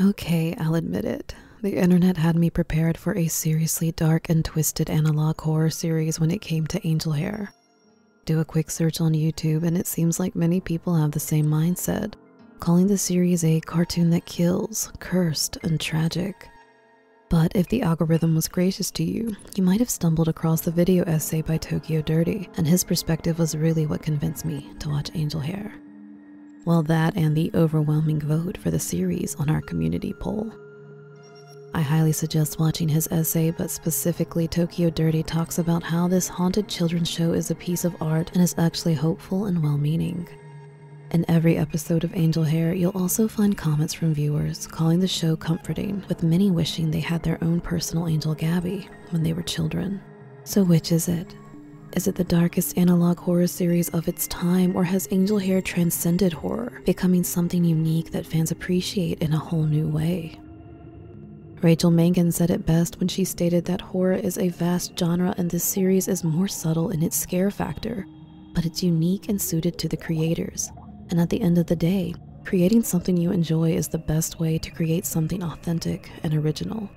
Okay, I'll admit it. The internet had me prepared for a seriously dark and twisted analog horror series when it came to Angel Hare. Do a quick search on YouTube and it seems like many people have the same mindset, calling the series a cartoon that kills, cursed, and tragic. But if the algorithm was gracious to you, you might have stumbled across the video essay by Tokyo Dirty, and his perspective was really what convinced me to watch Angel Hare. Well, that and the overwhelming vote for the series on our community poll. I highly suggest watching his essay, but specifically Tokyo Dirty talks about how this haunted children's show is a piece of art and is actually hopeful and well-meaning. In every episode of Angel Hare, you'll also find comments from viewers calling the show comforting, with many wishing they had their own personal Angel Gabby when they were children. So which is it? Is it the darkest analog horror series of its time, or has Angel Hare transcended horror, becoming something unique that fans appreciate in a whole new way? Rachel Mangan said it best when she stated that horror is a vast genre and this series is more subtle in its scare factor, but it's unique and suited to the creators. And at the end of the day, creating something you enjoy is the best way to create something authentic and original.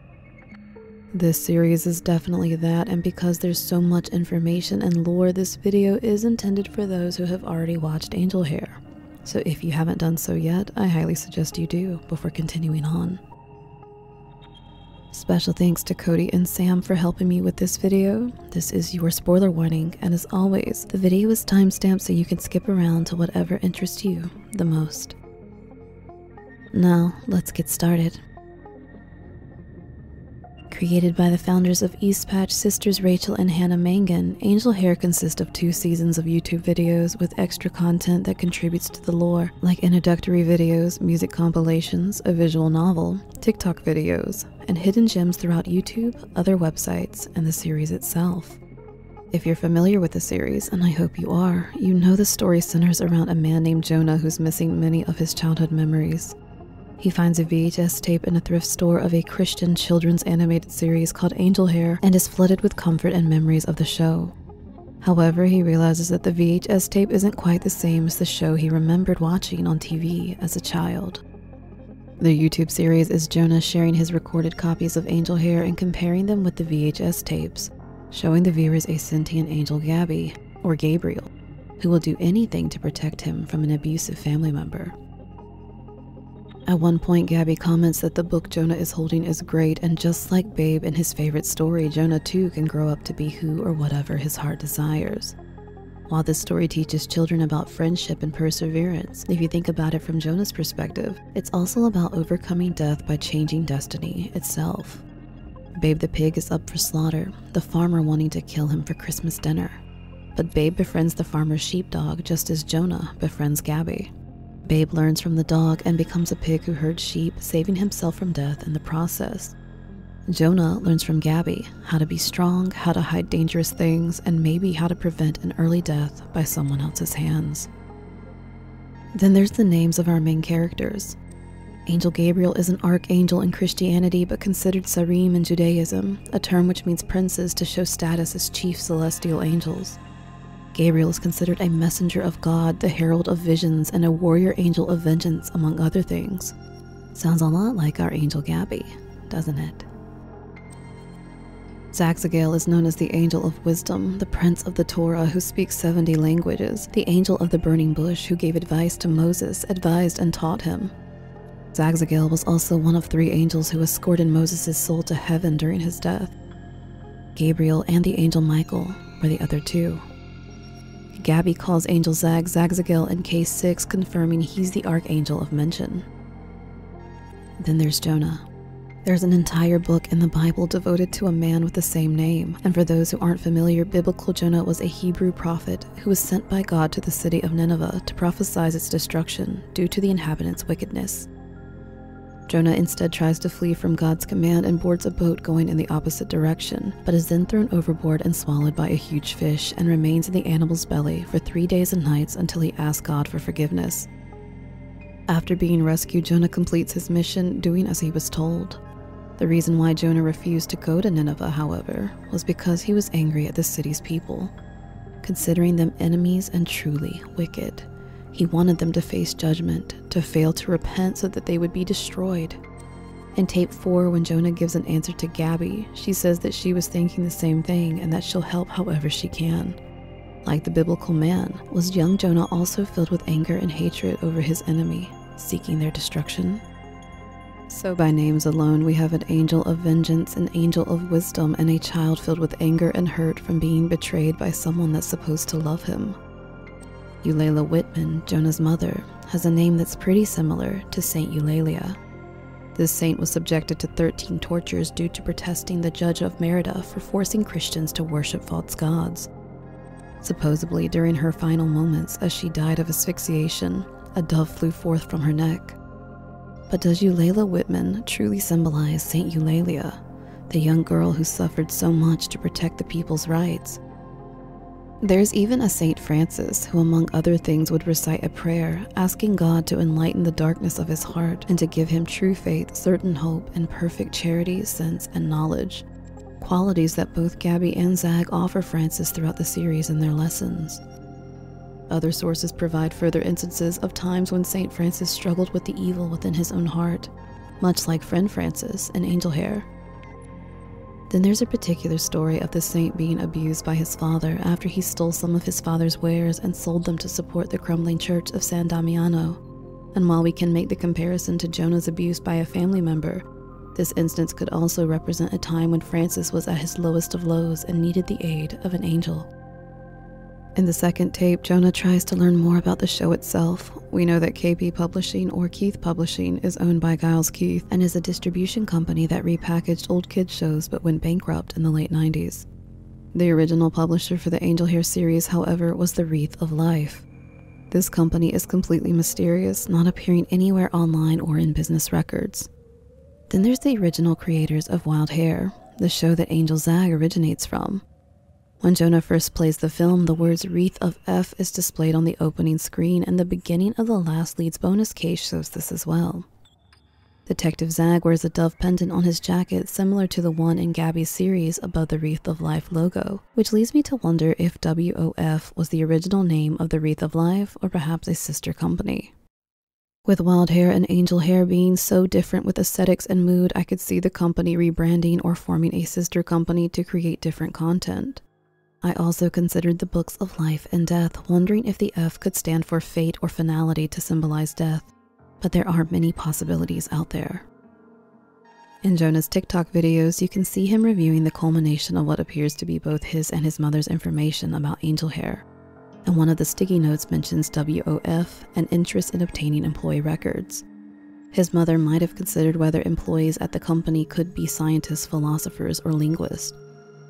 This series is definitely that, and because there's so much information and lore, this video is intended for those who have already watched Angel Hare. So if you haven't done so yet, I highly suggest you do before continuing on. Special thanks to Cody and Sam for helping me with this video. This is your spoiler warning, and as always, the video is timestamped so you can skip around to whatever interests you the most. Now, let's get started. Created by the founders of East Patch sisters Rachel and Hannah Mangan, Angel Hare consists of 2 seasons of YouTube videos with extra content that contributes to the lore, like introductory videos, music compilations, a visual novel, TikTok videos, and hidden gems throughout YouTube, other websites, and the series itself. If you're familiar with the series, and I hope you are, you know the story centers around a man named Jonah who's missing many of his childhood memories. He finds a VHS tape in a thrift store of a Christian children's animated series called Angel Hare and is flooded with comfort and memories of the show. However, he realizes that the VHS tape isn't quite the same as the show he remembered watching on TV as a child. The YouTube series is Jonah sharing his recorded copies of Angel Hare and comparing them with the VHS tapes, showing the viewers a sentient Angel Gabby, or Gabriel, who will do anything to protect him from an abusive family member. At one point, Gabby comments that the book Jonah is holding is great, and just like Babe in his favorite story, Jonah too can grow up to be who or whatever his heart desires. While this story teaches children about friendship and perseverance, if you think about it from Jonah's perspective, it's also about overcoming death by changing destiny itself. Babe the pig is up for slaughter, the farmer wanting to kill him for Christmas dinner. But Babe befriends the farmer's sheepdog just as Jonah befriends Gabby. Babe learns from the dog and becomes a pig who herds sheep, saving himself from death in the process. Jonah learns from Gabby how to be strong, how to hide dangerous things, and maybe how to prevent an early death by someone else's hands. Then there's the names of our main characters. Angel Gabriel is an archangel in Christianity but considered Sarim in Judaism, a term which means princes to show status as chief celestial angels. Gabriel is considered a messenger of God, the herald of visions, and a warrior angel of vengeance, among other things. Sounds a lot like our Angel Gabby, doesn't it? Zagzagel is known as the Angel of Wisdom, the Prince of the Torah who speaks 70 languages, the Angel of the Burning Bush who gave advice to Moses, advised and taught him. Zagzagel was also one of 3 angels who escorted Moses' soul to heaven during his death. Gabriel and the Angel Michael were the other 2. Gabby calls Angel Zag Zagzagel in K6, confirming he's the Archangel of Mention. Then there's Jonah. There's an entire book in the Bible devoted to a man with the same name, and for those who aren't familiar, biblical Jonah was a Hebrew prophet who was sent by God to the city of Nineveh to prophesy its destruction due to the inhabitants' wickedness. Jonah instead tries to flee from God's command and boards a boat going in the opposite direction, but is then thrown overboard and swallowed by a huge fish and remains in the animal's belly for 3 days and nights until he asks God for forgiveness. After being rescued, Jonah completes his mission, doing as he was told. The reason why Jonah refused to go to Nineveh, however, was because he was angry at the city's people, considering them enemies and truly wicked. He wanted them to face judgment, to fail to repent so that they would be destroyed. In tape 4, when Jonah gives an answer to Gabby, she says that she was thinking the same thing and that she'll help however she can. Like the biblical man, was young Jonah also filled with anger and hatred over his enemy, seeking their destruction? So by names alone, we have an angel of vengeance, an angel of wisdom, and a child filled with anger and hurt from being betrayed by someone that's supposed to love him. Eulalia Whitman, Jonah's mother, has a name that's pretty similar to Saint Eulalia. This saint was subjected to 13 tortures due to protesting the judge of Merida for forcing Christians to worship false gods. Supposedly, during her final moments, as she died of asphyxiation, a dove flew forth from her neck. But does Eulalia Whitman truly symbolize Saint Eulalia, the young girl who suffered so much to protect the people's rights? There's even a Saint Francis who, among other things, would recite a prayer asking God to enlighten the darkness of his heart and to give him true faith, certain hope, and perfect charity, sense, and knowledge. Qualities that both Gabby and Zag offer Francis throughout the series in their lessons. Other sources provide further instances of times when Saint Francis struggled with the evil within his own heart, much like Friend Francis in Angel Hare. Then there's a particular story of the saint being abused by his father after he stole some of his father's wares and sold them to support the crumbling church of San Damiano. And while we can make the comparison to Jonah's abuse by a family member, this instance could also represent a time when Francis was at his lowest of lows and needed the aid of an angel. In the second tape, Jonah tries to learn more about the show itself. We know that KP Publishing, or Keith Publishing, is owned by Giles Keith and is a distribution company that repackaged old kids shows but went bankrupt in the late 90s. The original publisher for the Angel Hare series, however, was the Wreath of Life. This company is completely mysterious, not appearing anywhere online or in business records. Then there's the original creators of Wild Hare, the show that Angel Zag originates from. When Jonah first plays the film, the words Wreath of F is displayed on the opening screen, and the beginning of the last lead's bonus case shows this as well. Detective Zag wears a dove pendant on his jacket similar to the one in Gabby's series above the Wreath of Life logo, which leads me to wonder if WOF was the original name of the Wreath of Life or perhaps a sister company. With Wild Hare and Angel Hare being so different with aesthetics and mood, I could see the company rebranding or forming a sister company to create different content. I also considered the books of life and death, wondering if the F could stand for fate or finality to symbolize death, but there are many possibilities out there. In Jonah's TikTok videos, you can see him reviewing the culmination of what appears to be both his and his mother's information about Angel Hare, and one of the sticky notes mentions WOF and interest in obtaining employee records. His mother might have considered whether employees at the company could be scientists, philosophers, or linguists,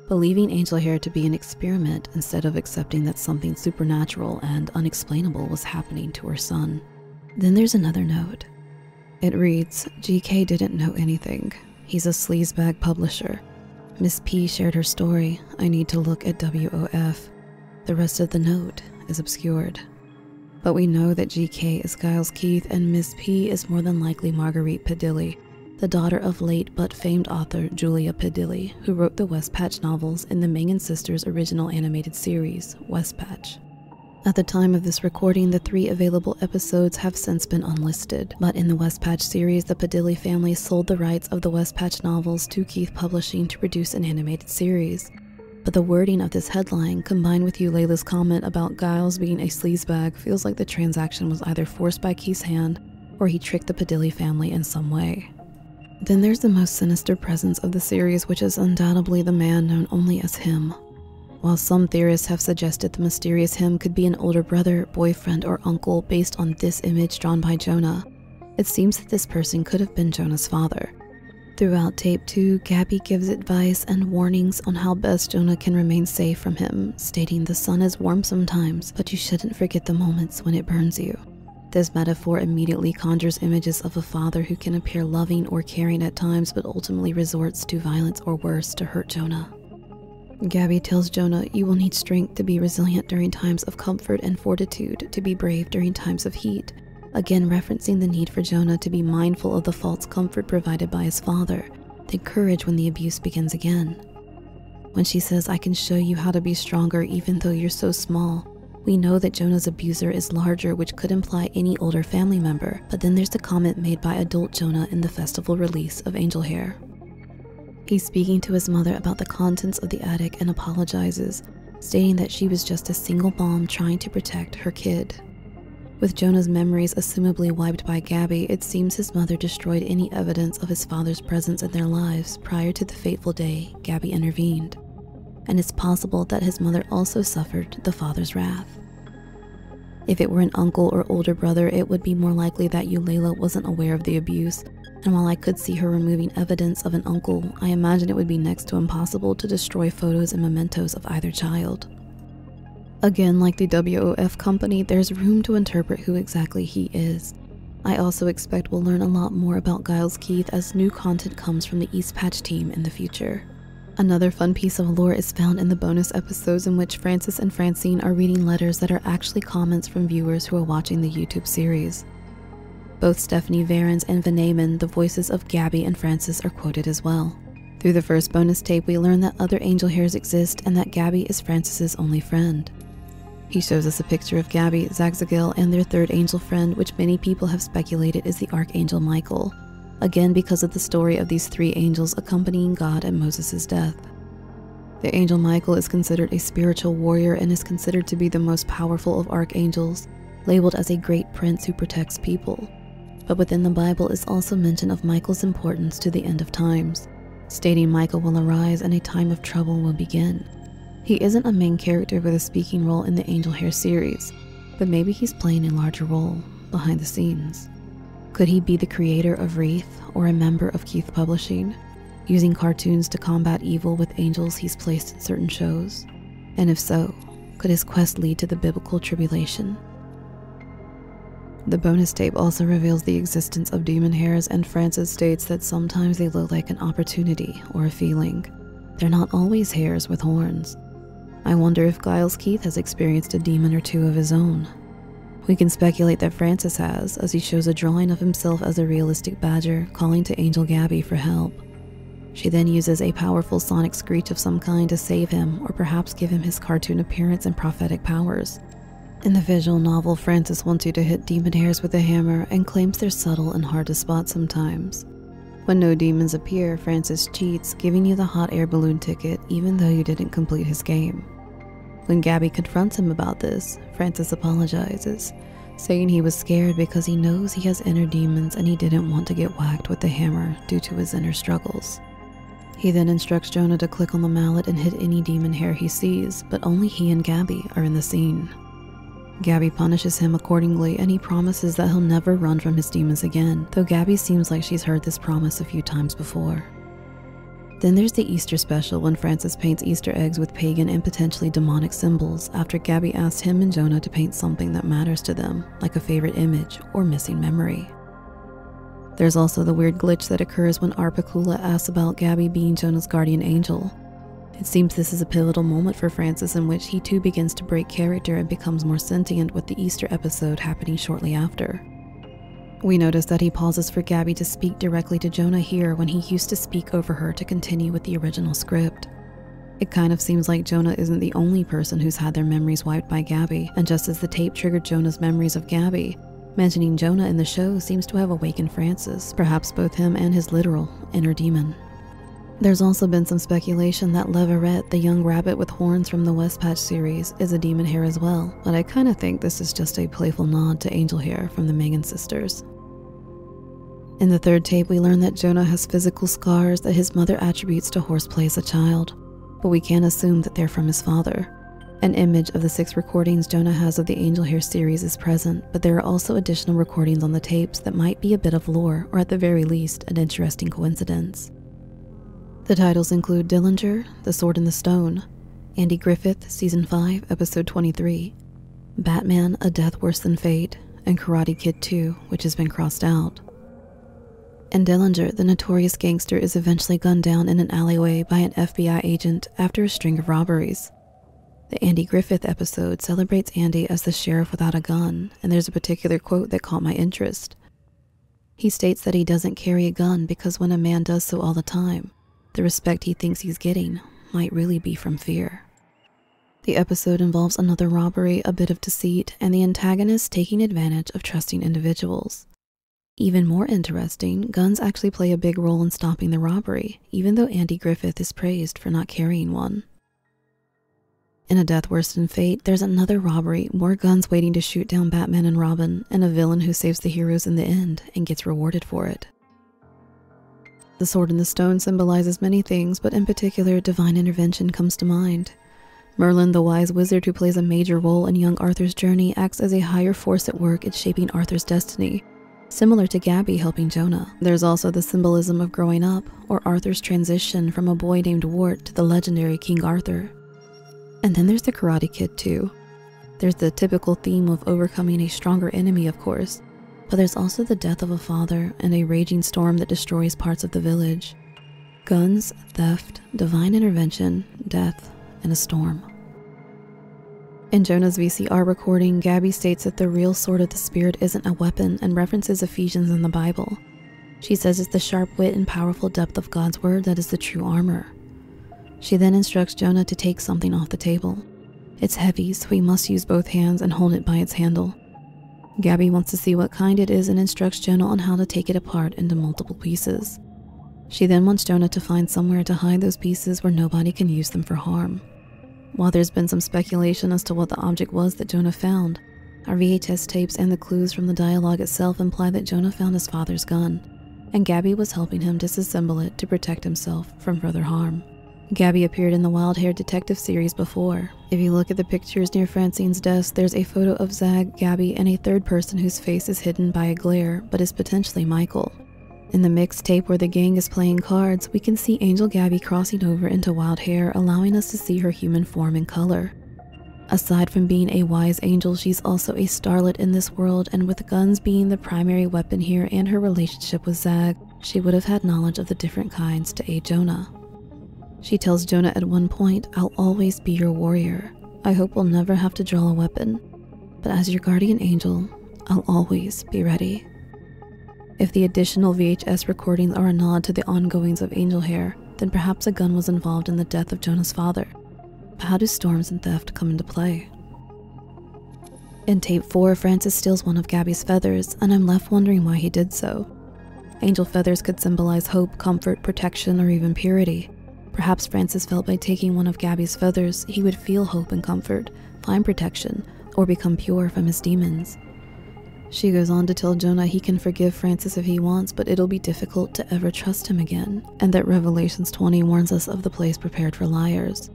believing Angel Hare to be an experiment instead of accepting that something supernatural and unexplainable was happening to her son. Then there's another note. It reads, GK didn't know anything. He's a sleazebag publisher. Miss P shared her story. I need to look at WOF. The rest of the note is obscured. But we know that GK is Giles Keith and Miss P is more than likely Marguerite Padilly, the daughter of late but famed author Julia Padilly, who wrote the West Patch novels in the Mangan Sisters' original animated series, West Patch. At the time of this recording, the 3 available episodes have since been unlisted, but in the West Patch series, the Padilly family sold the rights of the West Patch novels to Keith Publishing to produce an animated series. But the wording of this headline, combined with Eulalia's comment about Giles being a sleazebag, feels like the transaction was either forced by Keith's hand or he tricked the Padilly family in some way. Then there's the most sinister presence of the series, which is undoubtedly the man known only as Him. While some theorists have suggested the mysterious Him could be an older brother, boyfriend, or uncle based on this image drawn by Jonah, it seems that this person could have been Jonah's father. Throughout tape 2, Gabby gives advice and warnings on how best Jonah can remain safe from him, stating the sun is warm sometimes, but you shouldn't forget the moments when it burns you. This metaphor immediately conjures images of a father who can appear loving or caring at times, but ultimately resorts to violence or worse to hurt Jonah. Gabby tells Jonah, you will need strength to be resilient during times of comfort and fortitude, to be brave during times of heat, again referencing the need for Jonah to be mindful of the false comfort provided by his father, then courage when the abuse begins again. When she says, I can show you how to be stronger even though you're so small, We know that Jonah's abuser is larger, which could imply any older family member, but then there's the comment made by adult Jonah in the festival release of Angel Hare. He's speaking to his mother about the contents of the attic and apologizes, stating that she was just a single mom trying to protect her kid. With Jonah's memories assumably wiped by Gabby, it seems his mother destroyed any evidence of his father's presence in their lives prior to the fateful day Gabby intervened. And it's possible that his mother also suffered the father's wrath. If it were an uncle or older brother, it would be more likely that Eulalia wasn't aware of the abuse, and while I could see her removing evidence of an uncle, I imagine it would be next to impossible to destroy photos and mementos of either child. Again, like the WOF company, there's room to interpret who exactly he is. I also expect we'll learn a lot more about Giles Keith as new content comes from the East Patch team in the future. Another fun piece of lore is found in the bonus episodes in which Francis and Francine are reading letters that are actually comments from viewers who are watching the YouTube series. Both Stephanie Varens and Venyamin, the voices of Gabby and Francis, are quoted as well. Through the first bonus tape, we learn that other Angel Hares exist and that Gabby is Francis's only friend. He shows us a picture of Gabby, Zagzagel, and their third angel friend, which many people have speculated is the Archangel Michael, again because of the story of these three angels accompanying God at Moses' death. The Angel Michael is considered a spiritual warrior and is considered to be the most powerful of archangels, labeled as a great prince who protects people. But within the Bible is also mention of Michael's importance to the end of times, stating Michael will arise and a time of trouble will begin. He isn't a main character with a speaking role in the Angel Hare series, but maybe he's playing a larger role behind the scenes. Could he be the creator of Wreath or a member of Keith Publishing, using cartoons to combat evil with angels he's placed in certain shows? And if so, could his quest lead to the biblical tribulation? The bonus tape also reveals the existence of demon hares, and Francis states that sometimes they look like an opportunity or a feeling. They're not always hares with horns. I wonder if Giles Keith has experienced a demon or two of his own. We can speculate that Francis has, as he shows a drawing of himself as a realistic badger calling to Angel Gabby for help. She then uses a powerful sonic screech of some kind to save him, or perhaps give him his cartoon appearance and prophetic powers. In the visual novel, Francis wants you to hit demon hares with a hammer and claims they're subtle and hard to spot sometimes. When no demons appear, Francis cheats, giving you the hot air balloon ticket even though you didn't complete his game. When Gabby confronts him about this, Francis apologizes, saying he was scared because he knows he has inner demons and he didn't want to get whacked with the hammer due to his inner struggles. He then instructs Jonah to click on the mallet and hit any demon hare he sees, but only he and Gabby are in the scene. Gabby punishes him accordingly, and he promises that he'll never run from his demons again, though Gabby seems like she's heard this promise a few times before. Then there's the Easter special, when Francis paints Easter eggs with pagan and potentially demonic symbols after Gabby asked him and Jonah to paint something that matters to them, like a favorite image or missing memory. There's also the weird glitch that occurs when Arpacula asks about Gabby being Jonah's guardian angel. It seems this is a pivotal moment for Francis, in which he too begins to break character and becomes more sentient, with the Easter episode happening shortly after. We notice that he pauses for Gabby to speak directly to Jonah here, when he used to speak over her to continue with the original script. It kind of seems like Jonah isn't the only person who's had their memories wiped by Gabby, and just as the tape triggered Jonah's memories of Gabby, mentioning Jonah in the show seems to have awakened Francis, perhaps both him and his literal inner demon. There's also been some speculation that Leverette, the young rabbit with horns from the West Patch series, is a demon hare as well, but I kind of think this is just a playful nod to Angel Hare from the Mangan Sisters. In the third tape, we learn that Jonah has physical scars that his mother attributes to horseplay as a child, but we can't assume that they're from his father. An image of the 6 recordings Jonah has of the Angel Hare series is present, but there are also additional recordings on the tapes that might be a bit of lore, or at the very least, an interesting coincidence. The titles include Dillinger, The Sword in the Stone, Andy Griffith, Season 5, Episode 23, Batman, A Death Worse Than Fate, and Karate Kid 2, which has been crossed out. In Dillinger, the notorious gangster is eventually gunned down in an alleyway by an FBI agent after a string of robberies. The Andy Griffith episode celebrates Andy as the sheriff without a gun, and there's a particular quote that caught my interest. He states that he doesn't carry a gun because when a man does so all the time, the respect he thinks he's getting might really be from fear. The episode involves another robbery, a bit of deceit, and the antagonist taking advantage of trusting individuals. Even more interesting, guns actually play a big role in stopping the robbery, even though Andy Griffith is praised for not carrying one. In a death worse than fate, there's another robbery, more guns waiting to shoot down Batman and Robin, and a villain who saves the heroes in the end and gets rewarded for it. The sword and the stone symbolizes many things, but in particular, divine intervention comes to mind. Merlin, the wise wizard who plays a major role in young Arthur's journey, acts as a higher force at work in shaping Arthur's destiny, similar to Gabby helping Jonah. There's also the symbolism of growing up, or Arthur's transition from a boy named Wart to the legendary King Arthur. And then there's the Karate Kid too. There's the typical theme of overcoming a stronger enemy, of course, but there's also the death of a father and a raging storm that destroys parts of the village. Guns, theft, divine intervention, death, and a storm. In Jonah's VCR recording, Gabby states that the real sword of the spirit isn't a weapon and references Ephesians in the Bible. She says it's the sharp wit and powerful depth of God's word that is the true armor. She then instructs Jonah to take something off the table. It's heavy, so he must use both hands and hold it by its handle. Gabby wants to see what kind it is and instructs Jonah on how to take it apart into multiple pieces. She then wants Jonah to find somewhere to hide those pieces where nobody can use them for harm. While there's been some speculation as to what the object was that Jonah found, our VHS tapes and the clues from the dialogue itself imply that Jonah found his father's gun, and Gabby was helping him disassemble it to protect himself from further harm. Gabby appeared in the Wild Hare detective series before. If you look at the pictures near Francine's desk, there's a photo of Zag, Gabby, and a third person whose face is hidden by a glare, but is potentially Michael. In the mixtape where the gang is playing cards, we can see Angel Gabby crossing over into Wild Hare, allowing us to see her human form and color. Aside from being a wise angel, she's also a starlet in this world, and with guns being the primary weapon here and her relationship with Zag, she would have had knowledge of the different kinds to aid Jonah. She tells Jonah at one point, "I'll always be your warrior. I hope we'll never have to draw a weapon. But as your guardian angel, I'll always be ready." If the additional VHS recordings are a nod to the ongoings of Angel Hare, then perhaps a gun was involved in the death of Jonah's father. But how do storms and theft come into play? In tape 4, Francis steals one of Gabby's feathers, and I'm left wondering why he did so. Angel feathers could symbolize hope, comfort, protection, or even purity. Perhaps Francis felt by taking one of Gabby's feathers, he would feel hope and comfort, find protection, or become pure from his demons. She goes on to tell Jonah he can forgive Francis if he wants, but it'll be difficult to ever trust him again, and that Revelations 20 warns us of the place prepared for liars.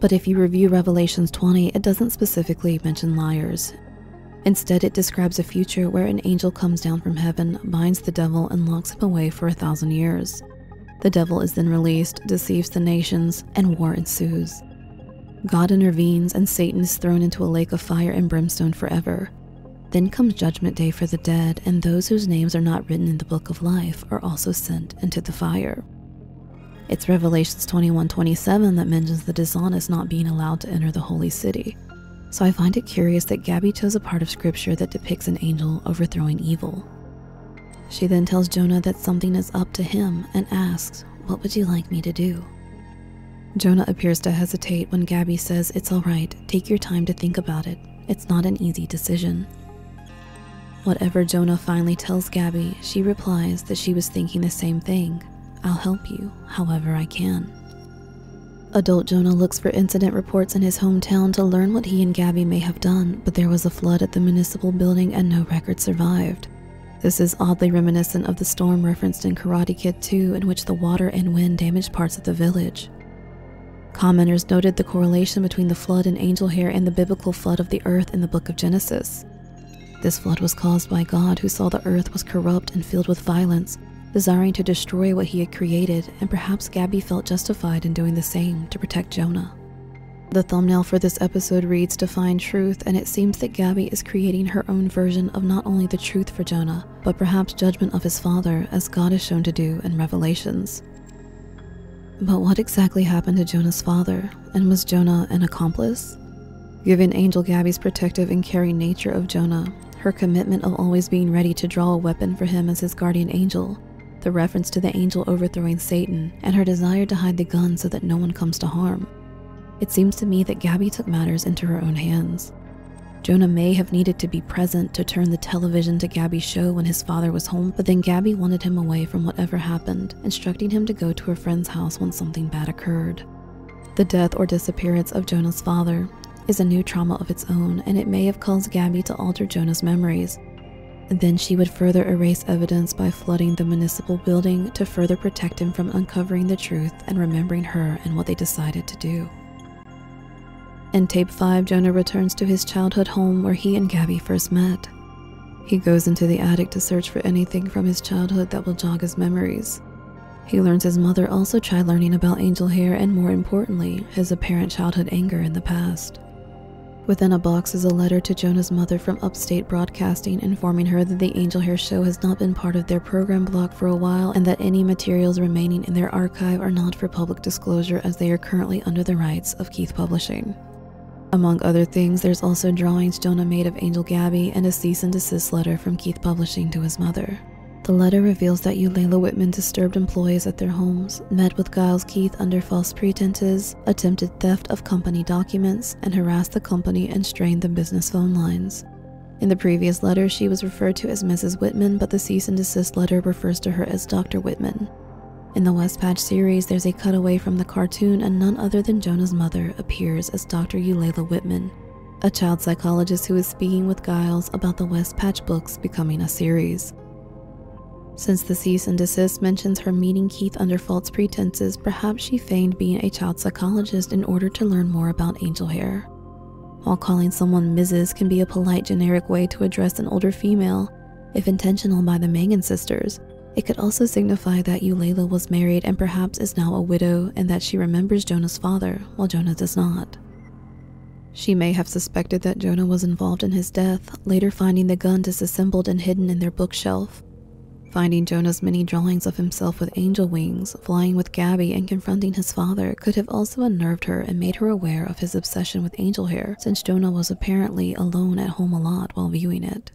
But if you review Revelations 20, it doesn't specifically mention liars. Instead, it describes a future where an angel comes down from heaven, binds the devil, and locks him away for 1,000 years. The devil is then released, deceives the nations, and war ensues. God intervenes, and Satan is thrown into a lake of fire and brimstone forever. Then comes Judgment Day for the dead, and those whose names are not written in the Book of Life are also sent into the fire. It's Revelations 21:27 that mentions the dishonest not being allowed to enter the holy city. So I find it curious that Gabby chose a part of scripture that depicts an angel overthrowing evil. She then tells Jonah that something is up to him and asks, "What would you like me to do?" Jonah appears to hesitate when Gabby says, "It's all right, take your time to think about it. It's not an easy decision." Whatever Jonah finally tells Gabby, she replies that she was thinking the same thing, "I'll help you however I can." Adult Jonah looks for incident reports in his hometown to learn what he and Gabby may have done, but there was a flood at the municipal building and no record survived. This is oddly reminiscent of the storm referenced in Karate Kid 2, in which the water and wind damaged parts of the village. Commenters noted the correlation between the flood in Angel Hare and the biblical flood of the earth in the Book of Genesis. This flood was caused by God, who saw the earth was corrupt and filled with violence, desiring to destroy what he had created, and perhaps Gabby felt justified in doing the same to protect Jonah. The thumbnail for this episode reads "Define Truth," and it seems that Gabby is creating her own version of not only the truth for Jonah, but perhaps judgment of his father, as God is shown to do in Revelations. But what exactly happened to Jonah's father, and was Jonah an accomplice? Given Angel Gabby's protective and caring nature of Jonah, her commitment of always being ready to draw a weapon for him as his guardian angel, the reference to the angel overthrowing Satan, and her desire to hide the gun so that no one comes to harm, It seems to me that Gabby took matters into her own hands. Jonah may have needed to be present to turn the television to Gabby's show when his father was home, but then Gabby wanted him away from whatever happened, instructing him to go to a friend's house when something bad occurred. The death or disappearance of Jonah's father is a new trauma of its own, and it may have caused Gabby to alter Jonah's memories. Then she would further erase evidence by flooding the municipal building to further protect him from uncovering the truth and remembering her and what they decided to do. In tape 5, Jonah returns to his childhood home where he and Gabby first met. He goes into the attic to search for anything from his childhood that will jog his memories. He learns his mother also tried learning about Angel Hare and, more importantly, his apparent childhood anger in the past. Within a box is a letter to Jonah's mother from Upstate Broadcasting informing her that the Angel Hare show has not been part of their program block for a while and that any materials remaining in their archive are not for public disclosure as they are currently under the rights of Keith Publishing. Among other things, there's also drawings Jonah made of Angel Gabby and a cease and desist letter from Keith Publishing to his mother. The letter reveals that Eulalia Whitman disturbed employees at their homes, met with Giles Keith under false pretenses, attempted theft of company documents, and harassed the company and strained the business phone lines. In the previous letter, she was referred to as Mrs. Whitman, but the cease and desist letter refers to her as Dr. Whitman. In the West Patch series, there's a cutaway from the cartoon and none other than Jonah's mother appears as Dr. Eulalia Whitman, a child psychologist who is speaking with Giles about the West Patch books becoming a series. Since the cease and desist mentions her meeting Keith under false pretenses, perhaps she feigned being a child psychologist in order to learn more about Angel Hare. While calling someone Mrs. can be a polite generic way to address an older female, if intentional by the Mangan sisters, it could also signify that Eulalia was married and perhaps is now a widow and that she remembers Jonah's father, while Jonah does not. She may have suspected that Jonah was involved in his death, later finding the gun disassembled and hidden in their bookshelf. Finding Jonah's many drawings of himself with angel wings, flying with Gabby, and confronting his father could have also unnerved her and made her aware of his obsession with Angel Hare, since Jonah was apparently alone at home a lot while viewing it.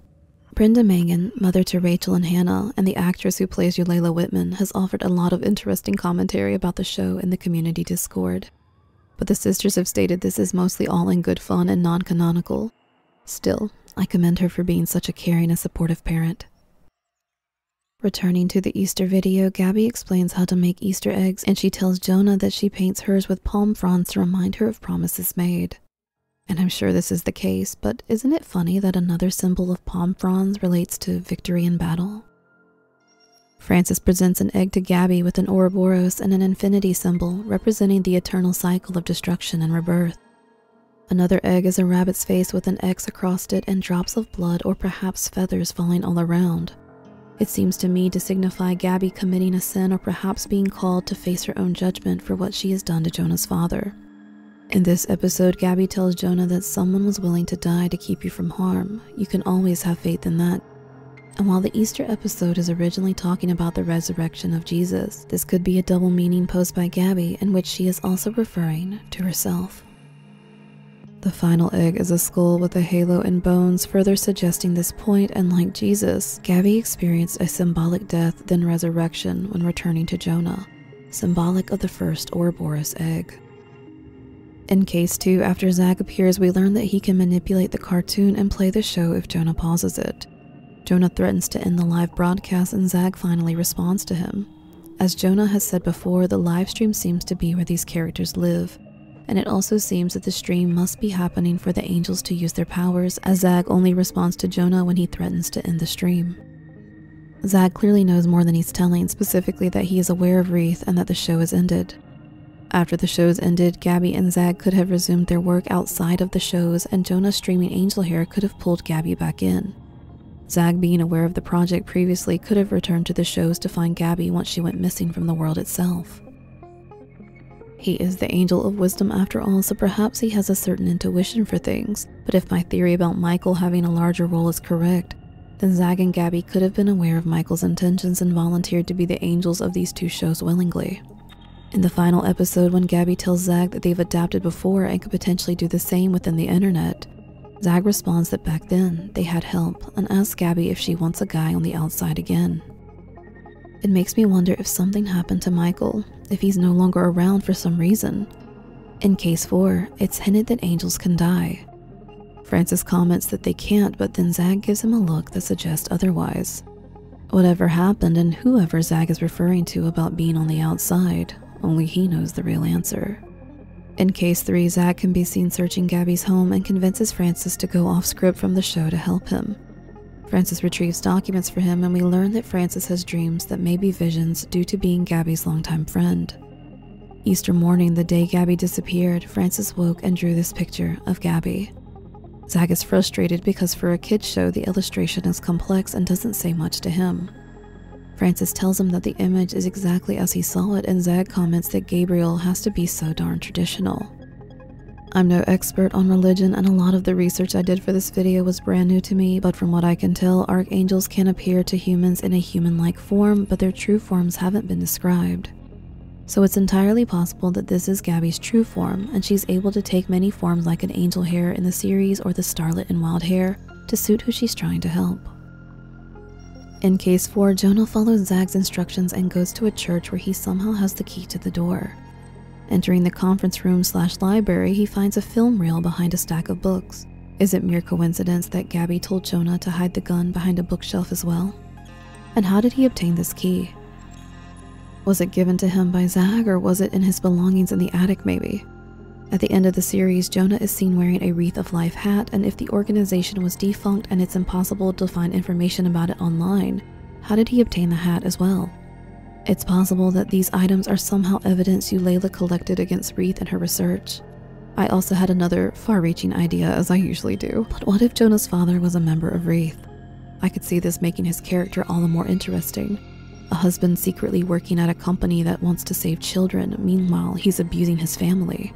Brenda Mangan, mother to Rachel and Hannah, and the actress who plays Eulalia Whitman, has offered a lot of interesting commentary about the show in the community Discord. But the sisters have stated this is mostly all in good fun and non-canonical. Still, I commend her for being such a caring and supportive parent. Returning to the Easter video, Gabby explains how to make Easter eggs and she tells Jonah that she paints hers with palm fronds to remind her of promises made. And I'm sure this is the case, but isn't it funny that another symbol of palm fronds relates to victory in battle? Francis presents an egg to Gabby with an Ouroboros and an infinity symbol representing the eternal cycle of destruction and rebirth. Another egg is a rabbit's face with an X across it and drops of blood or perhaps feathers falling all around. It seems to me to signify Gabby committing a sin or perhaps being called to face her own judgment for what she has done to Jonah's father. In this episode, Gabby tells Jonah that someone was willing to die to keep you from harm. You can always have faith in that. And while the Easter episode is originally talking about the resurrection of Jesus, this could be a double meaning posed by Gabby in which she is also referring to herself. The final egg is a skull with a halo and bones, further suggesting this point, and like Jesus, Gabby experienced a symbolic death then resurrection when returning to Jonah, symbolic of the first Ouroboros egg. In case 2, after Zag appears, we learn that he can manipulate the cartoon and play the show if Jonah pauses it. Jonah threatens to end the live broadcast and Zag finally responds to him. As Jonah has said before, the live stream seems to be where these characters live. And it also seems that the stream must be happening for the angels to use their powers, as Zag only responds to Jonah when he threatens to end the stream. Zag clearly knows more than he's telling, specifically that he is aware of Wreath and that the show is ended. After the shows ended, Gabby and Zag could have resumed their work outside of the shows, and Jonah streaming Angel Hare could have pulled Gabby back in. Zag, being aware of the project previously, could have returned to the shows to find Gabby once she went missing from the world itself. He is the angel of wisdom after all, so perhaps he has a certain intuition for things, but if my theory about Michael having a larger role is correct, then Zag and Gabby could have been aware of Michael's intentions and volunteered to be the angels of these two shows willingly. In the final episode, when Gabby tells Zag that they've adapted before and could potentially do the same within the internet, Zag responds that back then, they had help and asks Gabby if she wants a guy on the outside again. It makes me wonder if something happened to Michael, if he's no longer around for some reason. In case 4, it's hinted that angels can die. Francis comments that they can't, but then Zag gives him a look that suggests otherwise. Whatever happened and whoever Zag is referring to about being on the outside, only he knows the real answer. In case 3, Zag can be seen searching Gabby's home and convinces Francis to go off script from the show to help him. Francis retrieves documents for him and we learn that Francis has dreams that may be visions due to being Gabby's longtime friend. Easter morning, the day Gabby disappeared, Francis woke and drew this picture of Gabby. Zag is frustrated because for a kid's show, the illustration is complex and doesn't say much to him. Francis tells him that the image is exactly as he saw it and Zag comments that Gabriel has to be so darn traditional. I'm no expert on religion and a lot of the research I did for this video was brand new to me, but from what I can tell, archangels can appear to humans in a human-like form, but their true forms haven't been described. So it's entirely possible that this is Gabby's true form and she's able to take many forms like an angel hare in the series or the starlet in Wild Hare to suit who she's trying to help. In case 4, Jonah follows Zag's instructions and goes to a church where he somehow has the key to the door. Entering the conference room / library, he finds a film reel behind a stack of books. Is it mere coincidence that Gabby told Jonah to hide the gun behind a bookshelf as well? And how did he obtain this key? Was it given to him by Zag, or was it in his belongings in the attic maybe? At the end of the series, Jonah is seen wearing a Wreath of Life hat, and if the organization was defunct and it's impossible to find information about it online, how did he obtain the hat as well? It's possible that these items are somehow evidence Eulalia collected against Wreath in her research. I also had another far-reaching idea, as I usually do, but what if Jonah's father was a member of Wreath? I could see this making his character all the more interesting. A husband secretly working at a company that wants to save children, meanwhile he's abusing his family.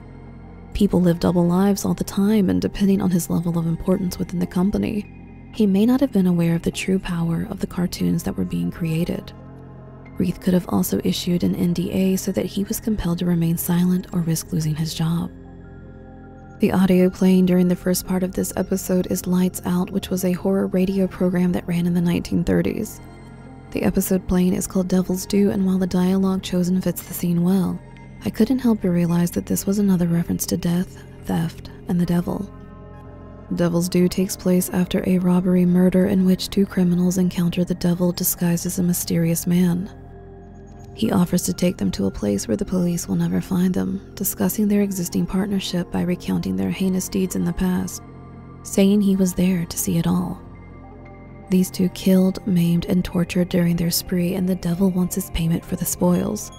People live double lives all the time, and depending on his level of importance within the company, he may not have been aware of the true power of the cartoons that were being created. Wreath could have also issued an NDA so that he was compelled to remain silent or risk losing his job. The audio playing during the first part of this episode is Lights Out, which was a horror radio program that ran in the 1930s. The episode playing is called Devil's Due, and while the dialogue chosen fits the scene well, I couldn't help but realize that this was another reference to death, theft, and the devil. Devil's Due takes place after a robbery murder in which 2 criminals encounter the devil disguised as a mysterious man. He offers to take them to a place where the police will never find them, discussing their existing partnership by recounting their heinous deeds in the past, saying he was there to see it all. These 2 killed, maimed, and tortured during their spree, and the devil wants his payment for the spoils.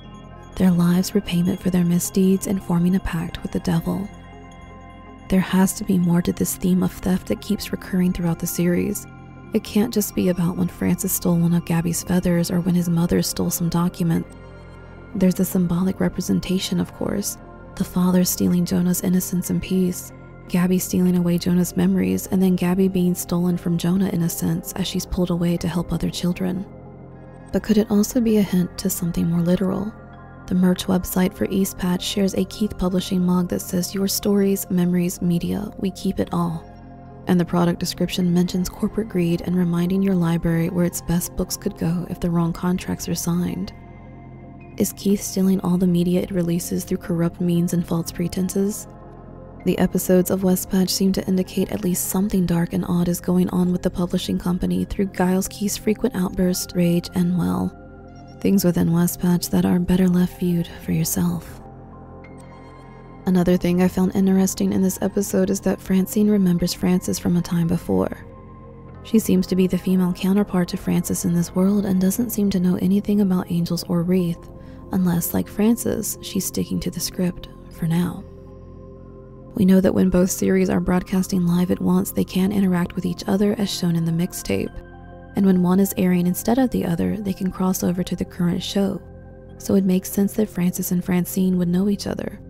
Their lives were payment for their misdeeds and forming a pact with the devil. There has to be more to this theme of theft that keeps recurring throughout the series. It can't just be about when Francis stole one of Gabby's feathers or when his mother stole some document. There's the symbolic representation, of course. The father stealing Jonah's innocence and peace. Gabby stealing away Jonah's memories, and then Gabby being stolen from Jonah in a sense as she's pulled away to help other children. But could it also be a hint to something more literal? The merch website for East Patch shares a Keith Publishing mug that says, "Your stories, memories, media, we keep it all." And the product description mentions corporate greed and reminding your library where its best books could go if the wrong contracts are signed. Is Keith stealing all the media it releases through corrupt means and false pretenses? The episodes of West Patch seem to indicate at least something dark and odd is going on with the publishing company through Giles Keith's frequent outbursts, rage, and, well, things within West Patch that are better left viewed for yourself. Another thing I found interesting in this episode is that Francine remembers Francis from a time before. She seems to be the female counterpart to Francis in this world and doesn't seem to know anything about angels or Wreath, unless, like Francis, she's sticking to the script for now. We know that when both series are broadcasting live at once, they can interact with each other as shown in the mixtape. And when one is airing instead of the other, they can cross over to the current show. So it makes sense that Francis and Francine would know each other.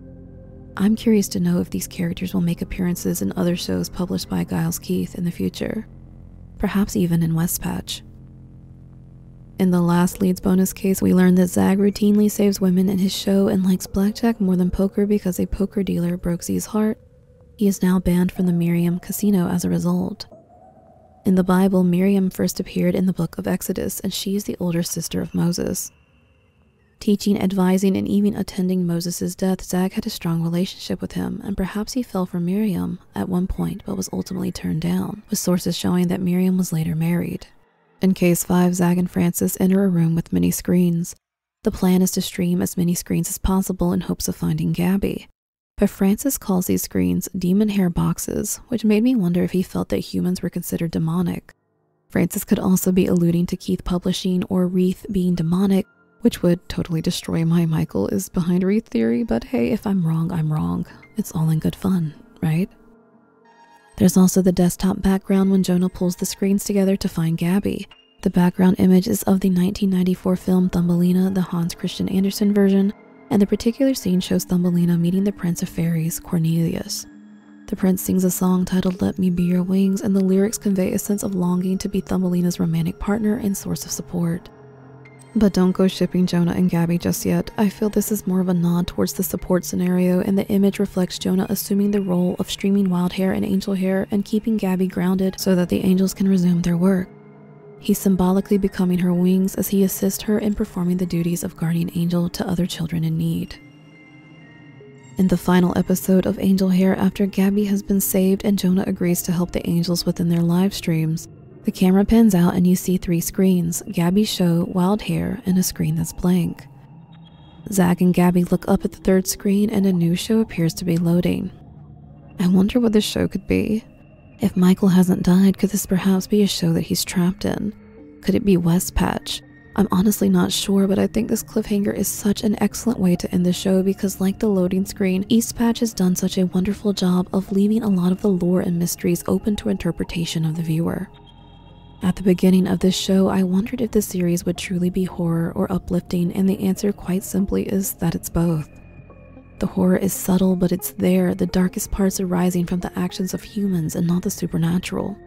I'm curious to know if these characters will make appearances in other shows published by Giles Keith in the future. Perhaps even in West Patch. In the last Leeds bonus case, we learned that Zag routinely saves women in his show and likes blackjack more than poker because a poker dealer broke Z's heart. He is now banned from the Miriam Casino as a result. In the Bible, Miriam first appeared in the book of Exodus, and she is the older sister of Moses. Teaching, advising, and even attending Moses' death, Zag had a strong relationship with him, and perhaps he fell for Miriam at one point but was ultimately turned down, with sources showing that Miriam was later married. In Case 5, Zag and Francis enter a room with many screens. The plan is to stream as many screens as possible in hopes of finding Gabby. But Francis calls these screens demon hair boxes, which made me wonder if he felt that humans were considered demonic. Francis could also be alluding to Keith Publishing or Wreath being demonic, which would totally destroy my Michael is behind Wreath theory, but hey, if I'm wrong, I'm wrong. It's all in good fun, right? There's also the desktop background when Jonah pulls the screens together to find Gabby. The background image is of the 1994 film Thumbelina, the Hans Christian Andersen version, and the particular scene shows Thumbelina meeting the Prince of Fairies, Cornelius. The prince sings a song titled Let Me Be Your Wings, and the lyrics convey a sense of longing to be Thumbelina's romantic partner and source of support. But don't go shipping Jonah and Gabby just yet. I feel this is more of a nod towards the support scenario, and the image reflects Jonah assuming the role of streaming Wild Hare and Angel Hare and keeping Gabby grounded so that the angels can resume their work. He's symbolically becoming her wings as he assists her in performing the duties of guardian angel to other children in need. In the final episode of Angel Hare, after Gabby has been saved and Jonah agrees to help the angels within their live streams, the camera pans out and you see three screens, Gabby's show, Wild Hare, and a screen that's blank. Zag and Gabby look up at the third screen and a new show appears to be loading. I wonder what this show could be. If Michael hasn't died, could this perhaps be a show that he's trapped in? Could it be West Patch? I'm honestly not sure, but I think this cliffhanger is such an excellent way to end the show because, like the loading screen, East Patch has done such a wonderful job of leaving a lot of the lore and mysteries open to interpretation of the viewer. At the beginning of this show, I wondered if the series would truly be horror or uplifting, and the answer quite simply is that it's both. The horror is subtle, but it's there, the darkest parts arising from the actions of humans and not the supernatural.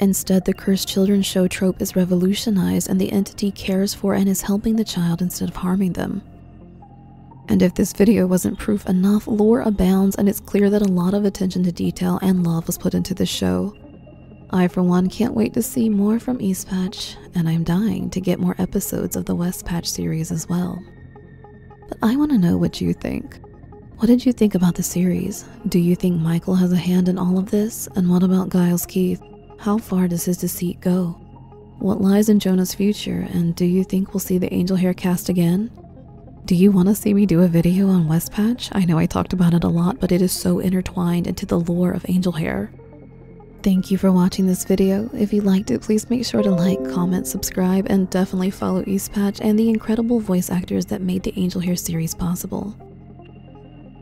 Instead, the cursed children show trope is revolutionized, and the entity cares for and is helping the child instead of harming them. And if this video wasn't proof enough, lore abounds, and it's clear that a lot of attention to detail and love was put into this show. I, for one, can't wait to see more from East Patch, and I'm dying to get more episodes of the West Patch series as well. But I want to know what you think. What did you think about the series? Do you think Michael has a hand in all of this? And what about Giles Keith? How far does his deceit go? What lies in Jonah's future? And do you think we'll see the Angel Hare cast again? Do you want to see me do a video on West Patch? I know I talked about it a lot, but it is so intertwined into the lore of Angel Hare. Thank you for watching this video. If you liked it, please make sure to like, comment, subscribe, and definitely follow East Patch and the incredible voice actors that made the Angel Hare series possible.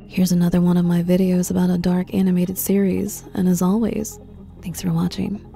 Here's another one of my videos about a dark animated series, and as always, thanks for watching.